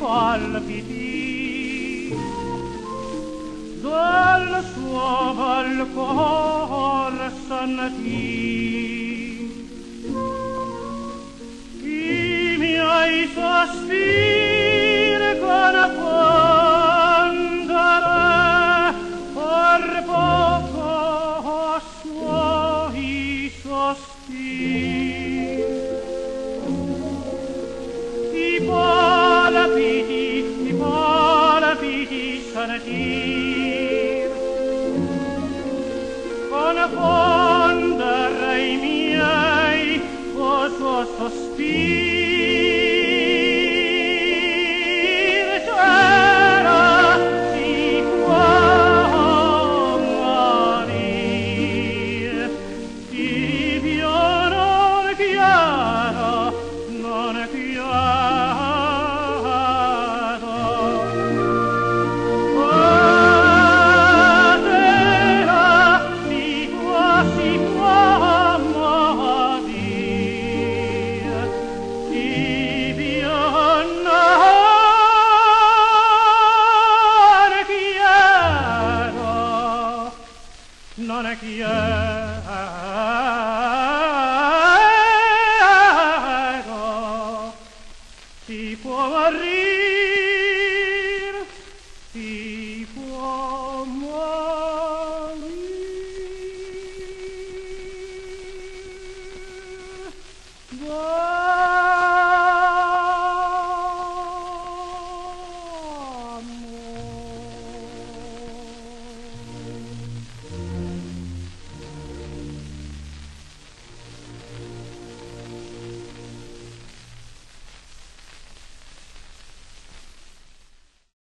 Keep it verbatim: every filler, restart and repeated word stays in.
palpiti dal suo balcone sonnati I miei sospiri con affondare per poco suoi sospiri tipo Sanatir, con affondare I miei col suo sospiro c'era si può morire di piano chiaro non piano non è chiaro.